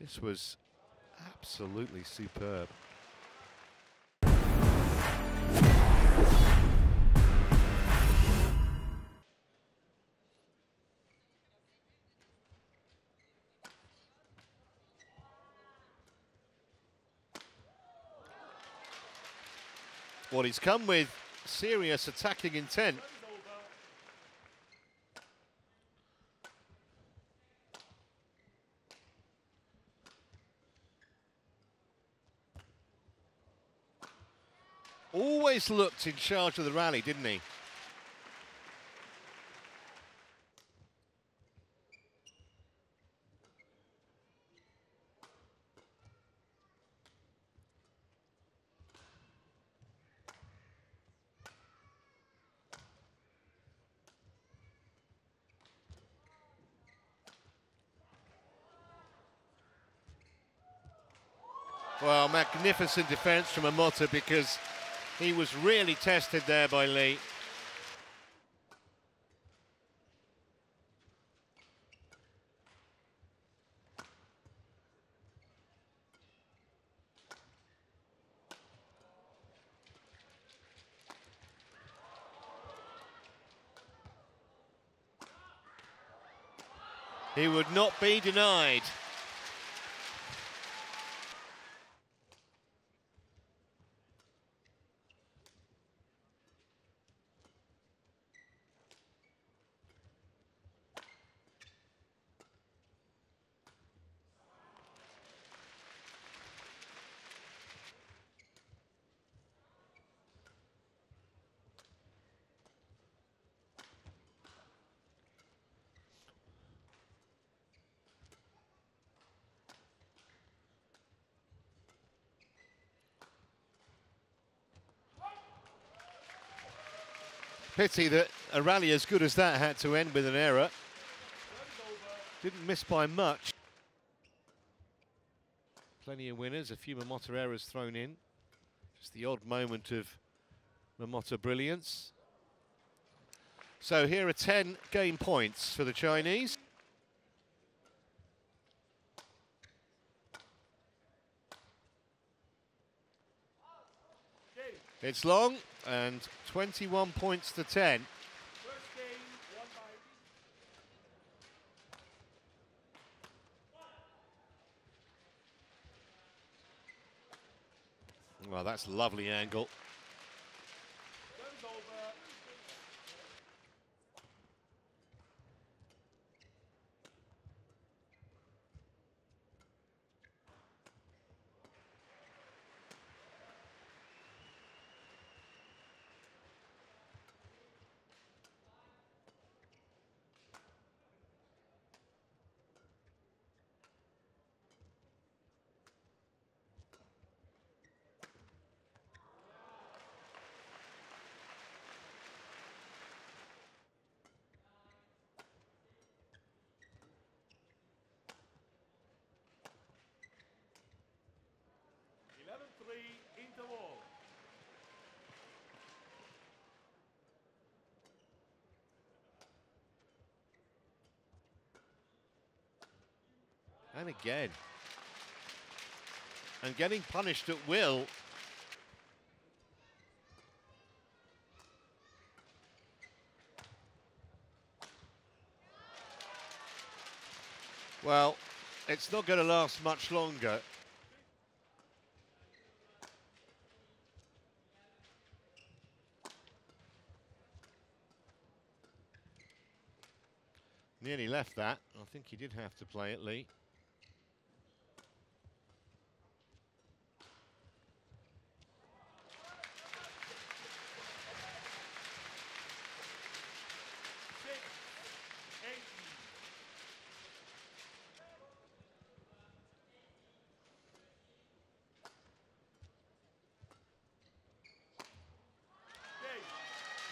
This was absolutely superb. Well, he's come with serious attacking intent. Always looked in charge of the rally, didn't he? Well, magnificent defence from Momota, because he was really tested there by Li. He would not be denied. Pity that a rally as good as that had to end with an error. Didn't miss by much. Plenty of winners, a few Momota errors thrown in. Just the odd moment of Momota brilliance. So here are 10 game points for the Chinese. It's long, and 21 points to 10. Well, that's a lovely angle. And again. And getting punished at will. Well, it's not going to last much longer. Nearly left that. I think he did have to play it, Li.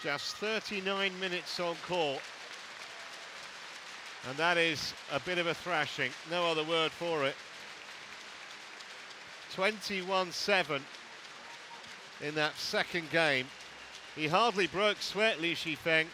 Just 39 minutes on court. And that is a bit of a thrashing, no other word for it. 21-7 in that second game. He hardly broke sweat, Li Shi Feng.